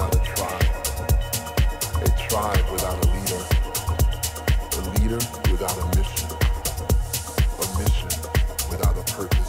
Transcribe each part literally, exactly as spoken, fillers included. without a tribe, a tribe without a leader, a leader without a mission, a mission without a purpose.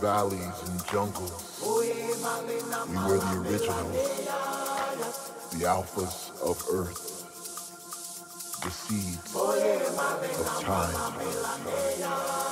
Valleys and jungles, we were the originals, the alphas of earth, the seeds of time.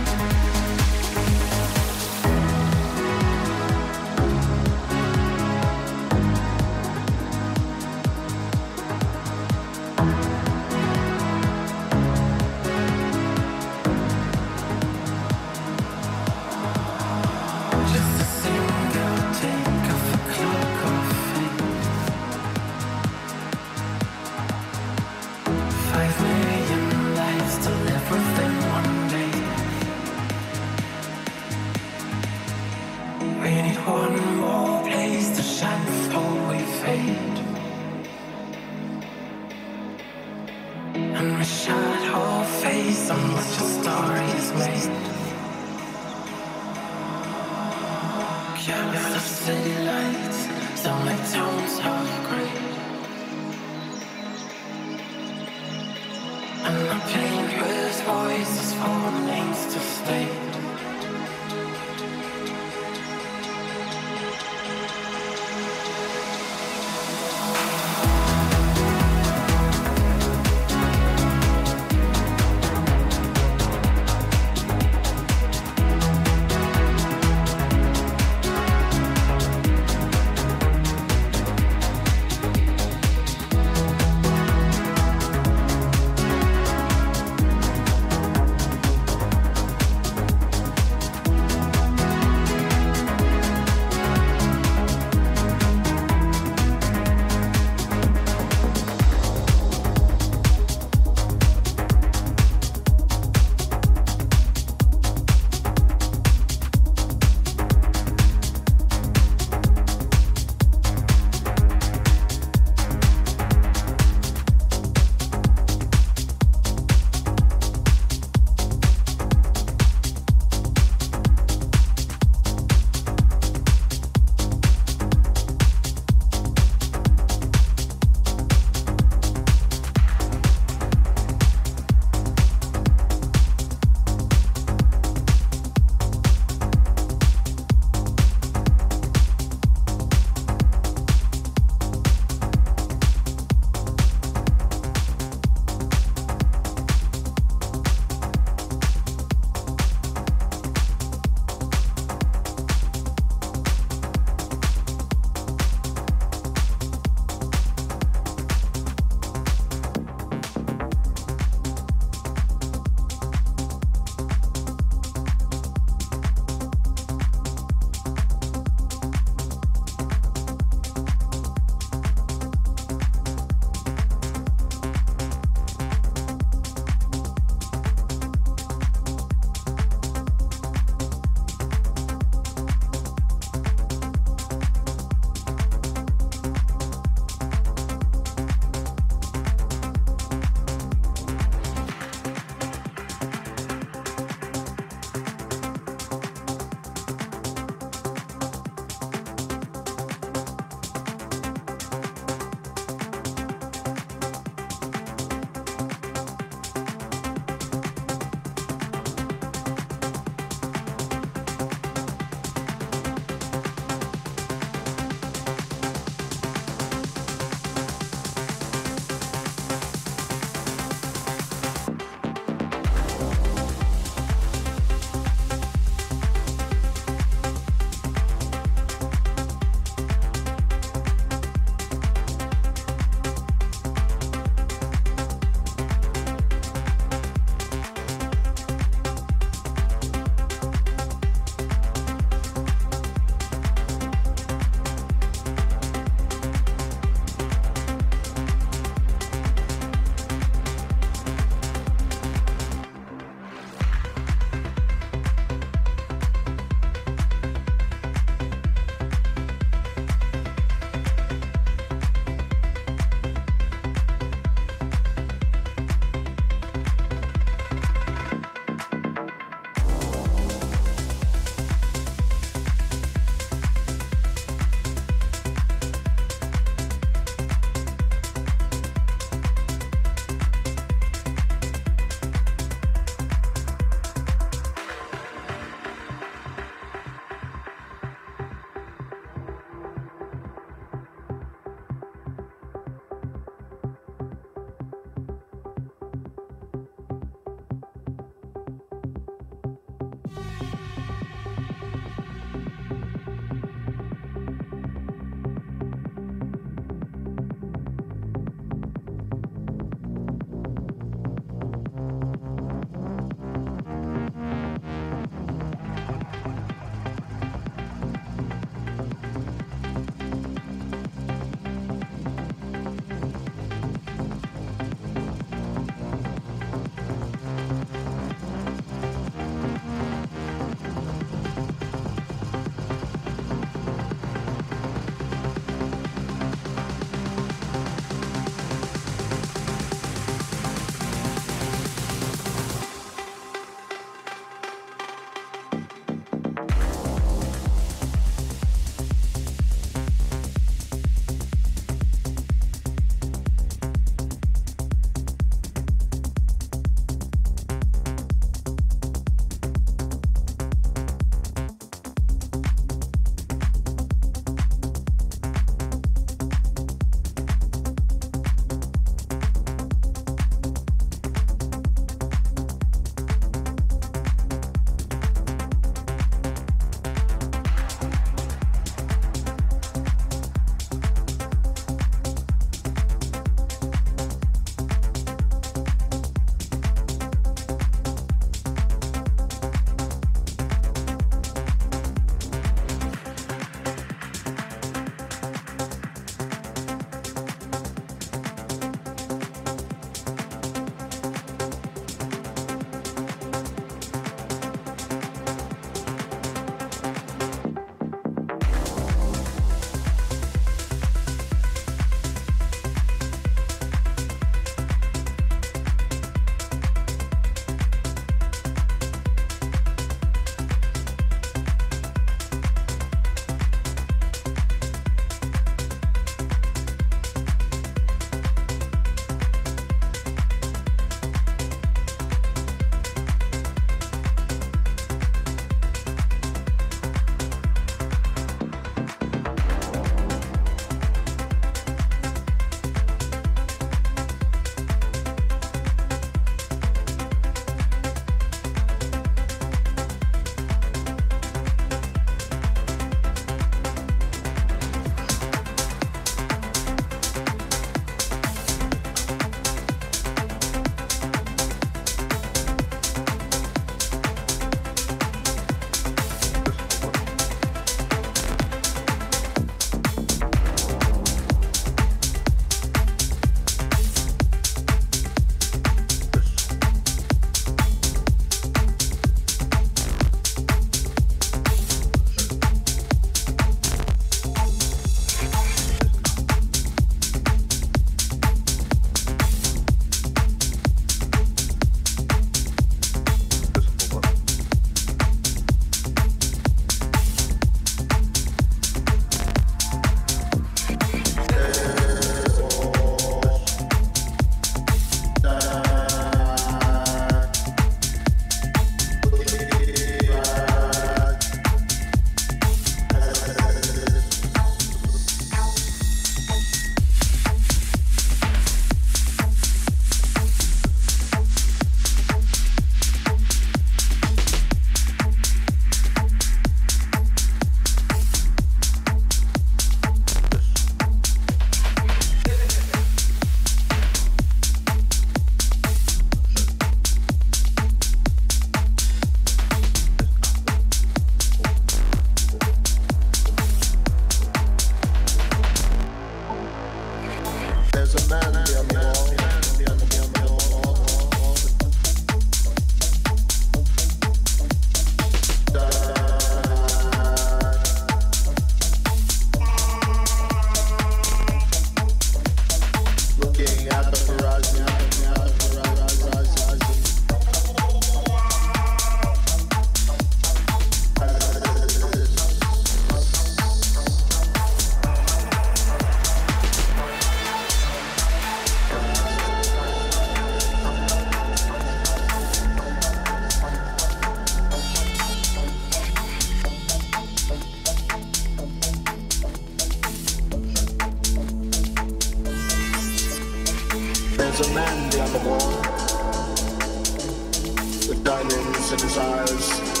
his eyes,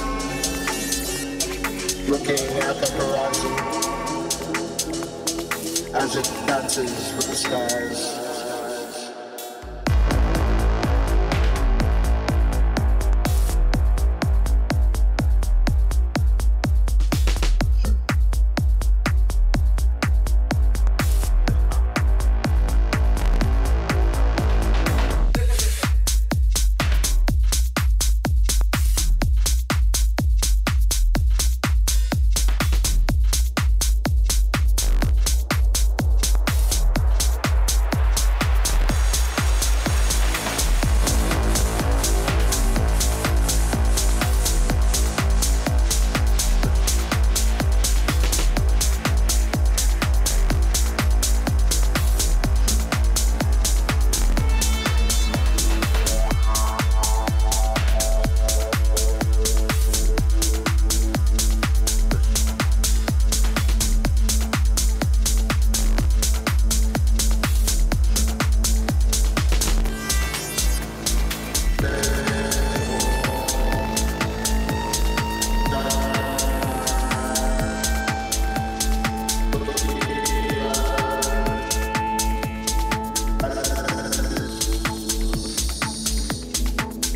looking at the horizon as it dances with the skies.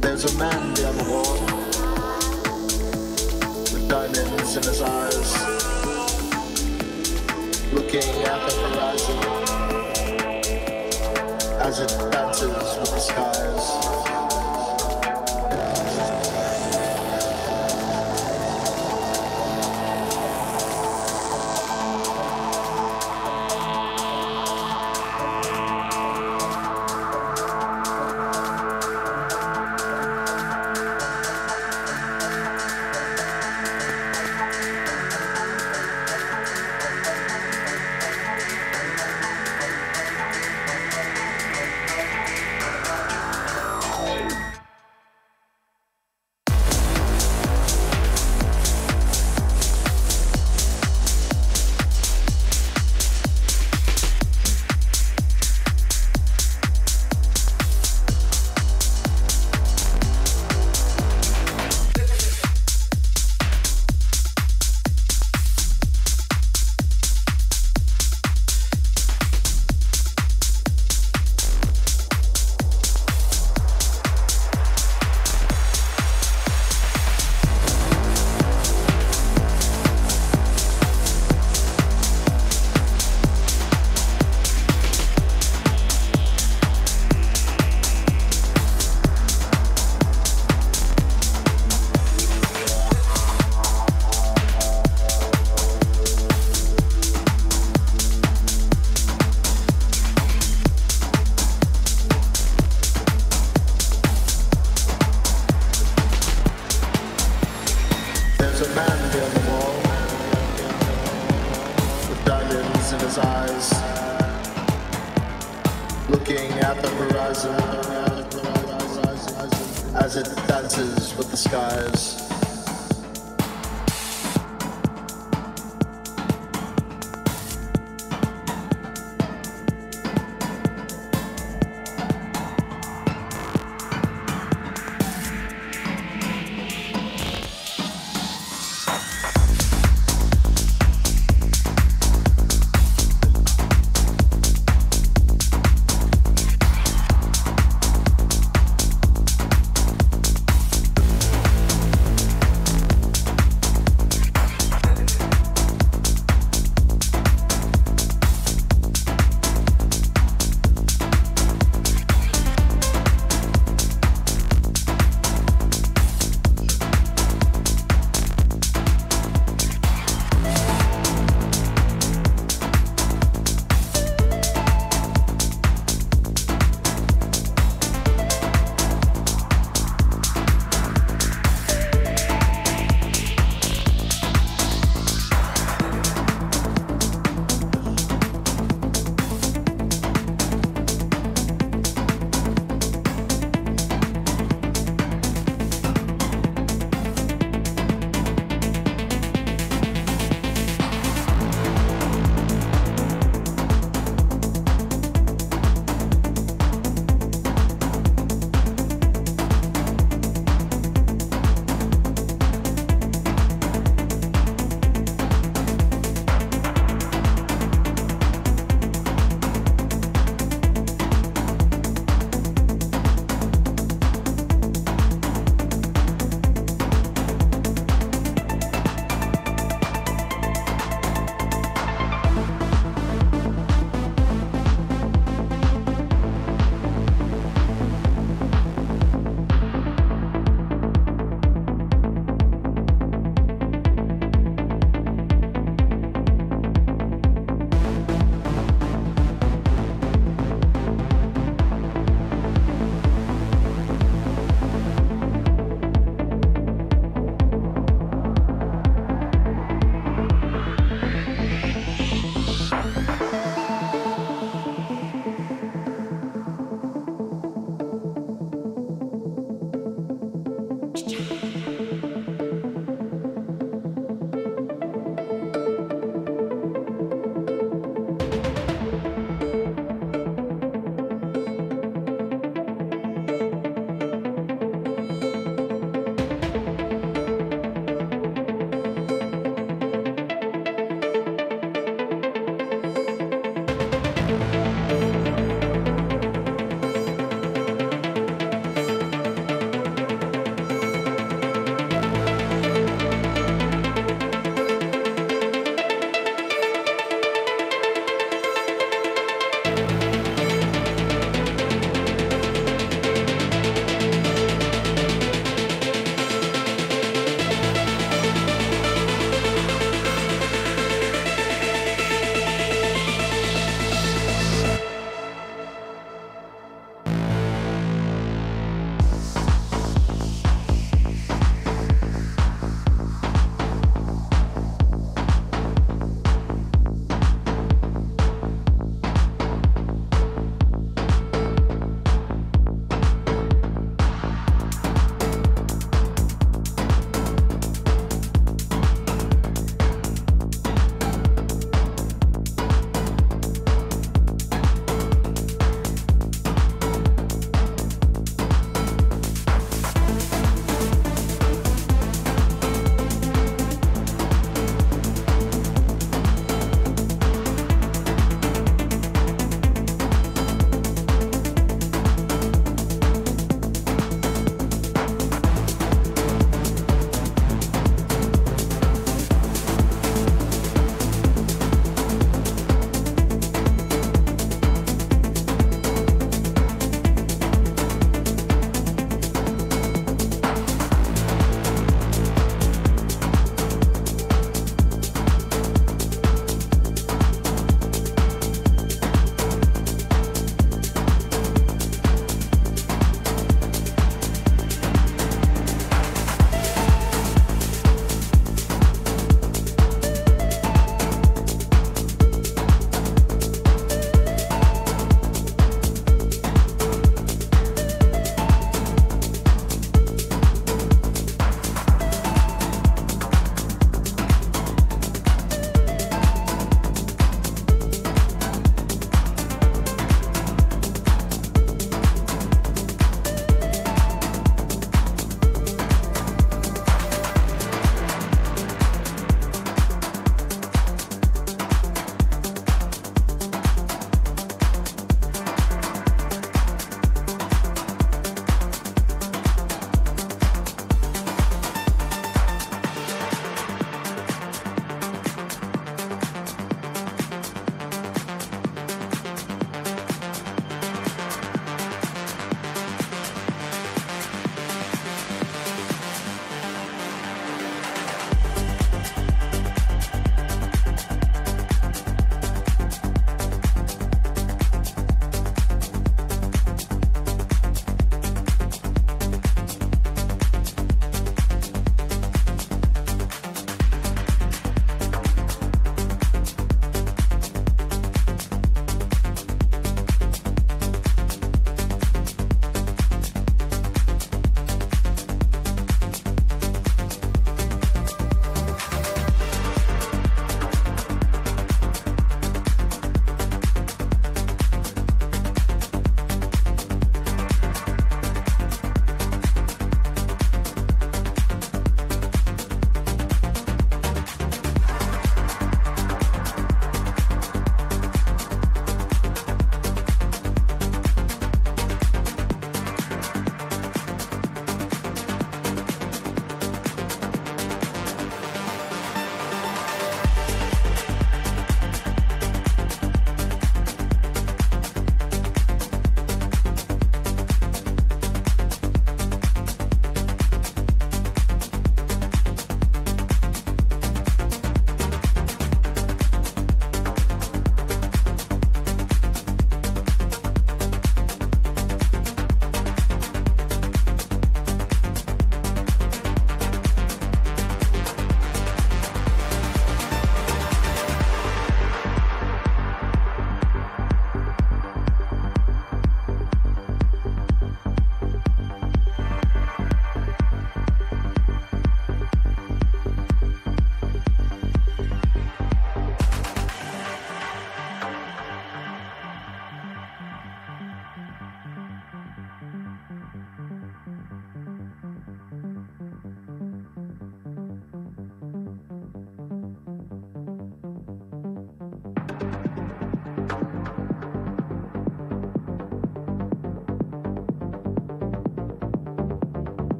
There's a man beyond the wall, with diamonds in his eyes, looking at the horizon as it dances with the skies. There's a man beyond the wall, with diamonds in his eyes, looking at the horizon as it dances with the skies.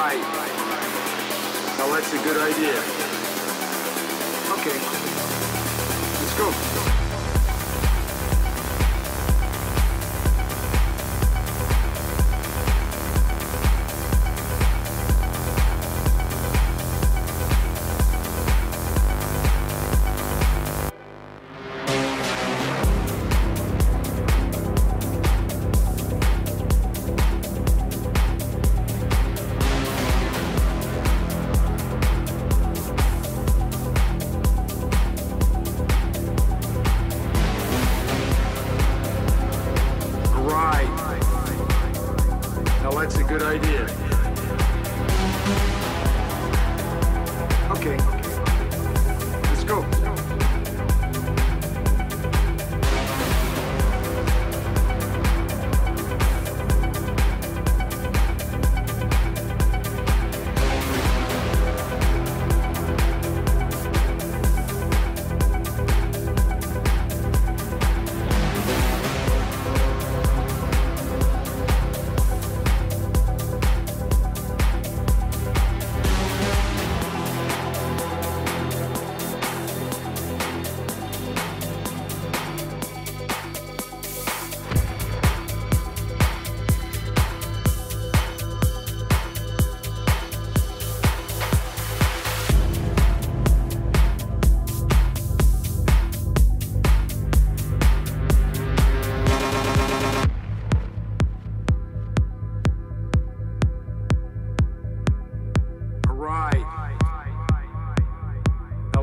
Right. Now that's a good idea. Okay. Let's go. That's a good idea. Okay, let's go.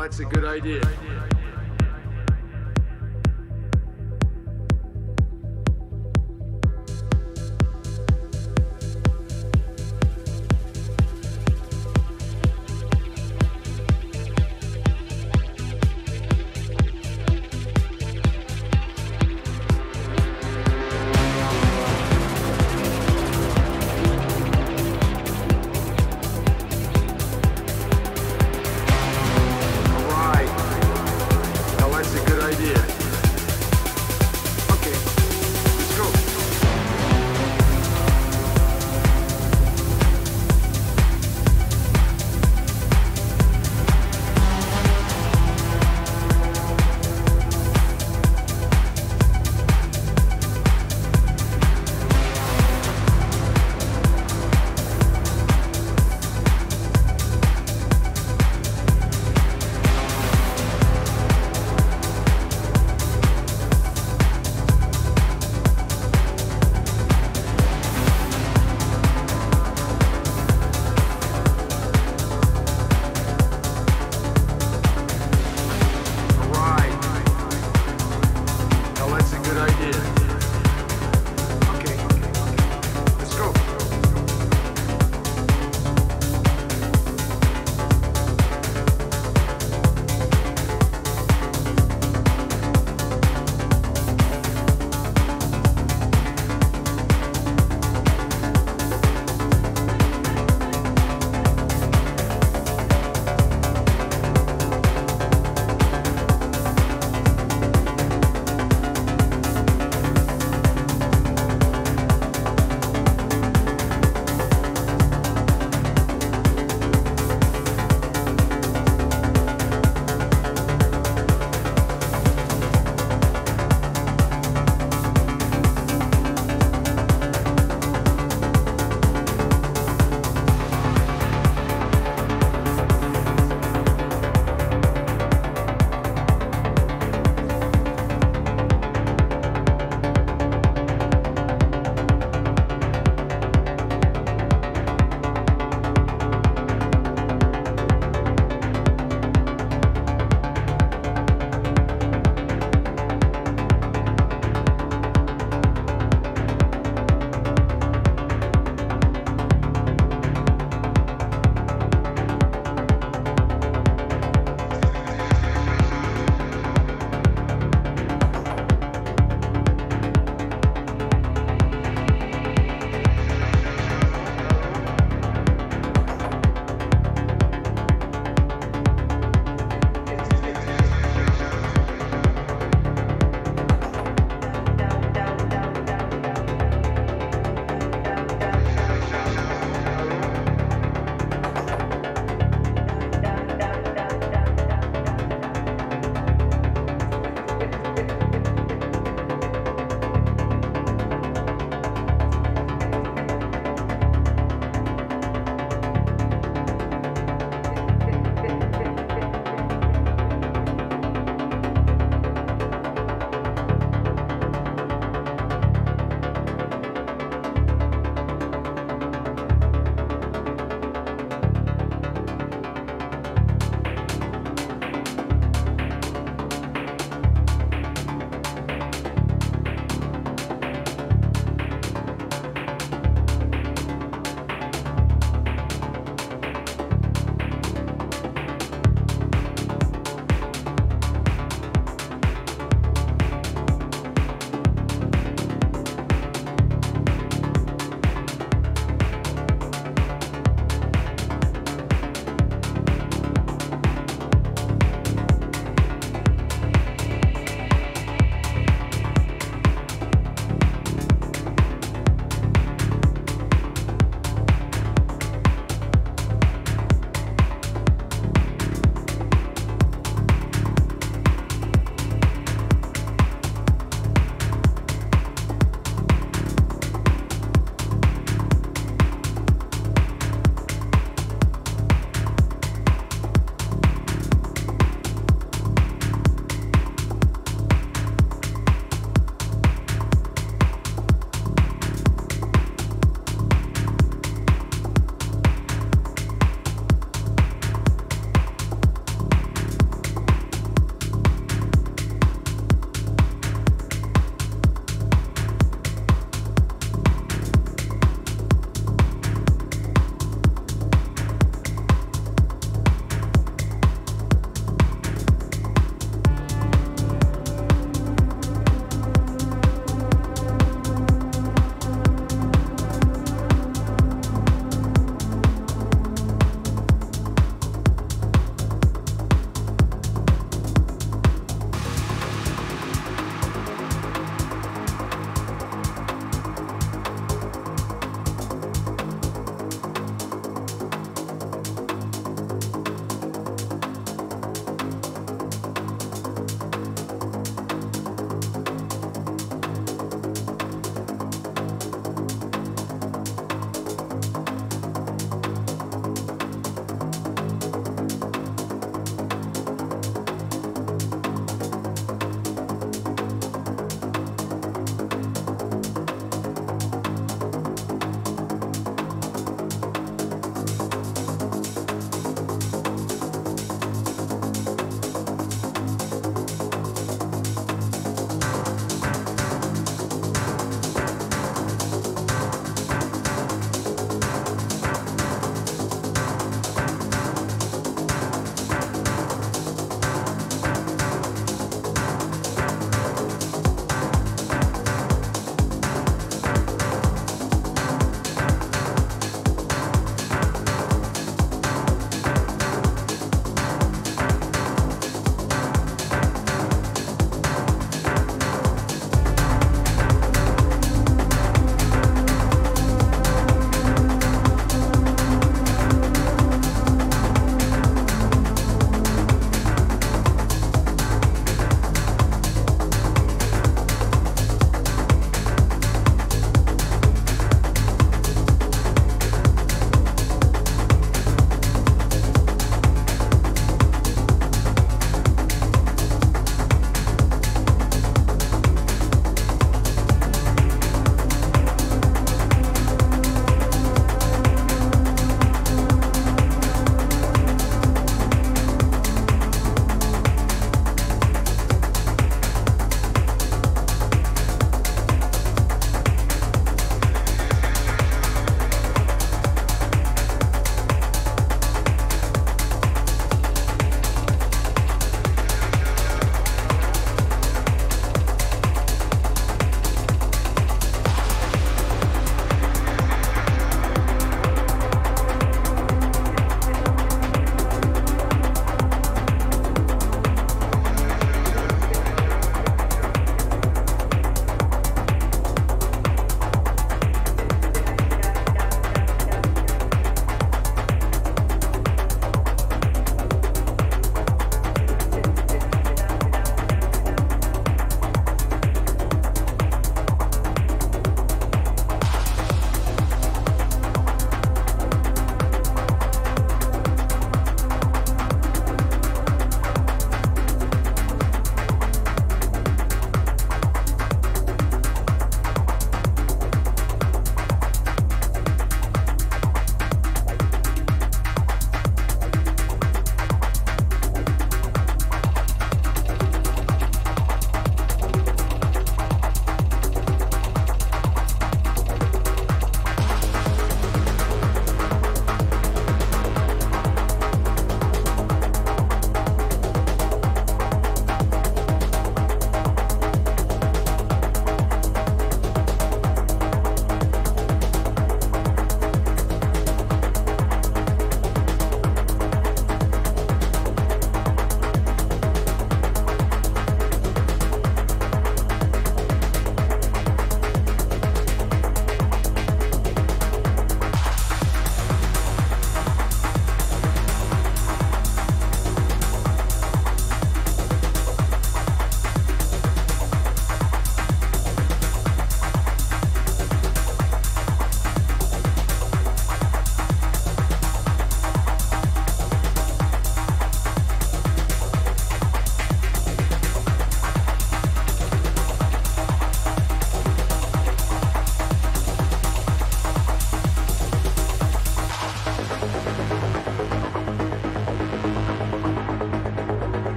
That's a good idea. All right.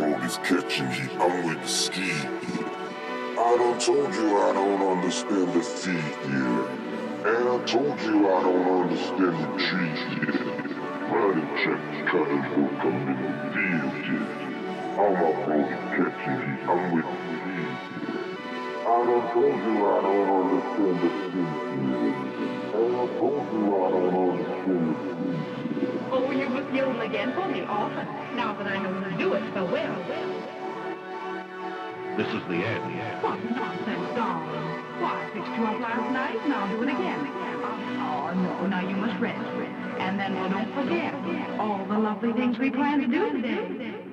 Brody's catching heat, I'm with the ski. I done told you I don't understand the sea, yeah. And I told you I don't understand the trees, yeah. Riding checks, cutters work, I'm in the field, yeah. All my Brody's catching heat, I'm with the sea, yeah. I done told you I don't understand the sea, yeah. And I told you I don't understand the sea. Oh, will you just yell again for me often? Now that I know you do it so well. This is the end, yeah. What nonsense, darling. Why, I fixed you up last night, now do it again. Oh, no, now you must rest. And then, well, don't forget all the lovely things we planned to do today.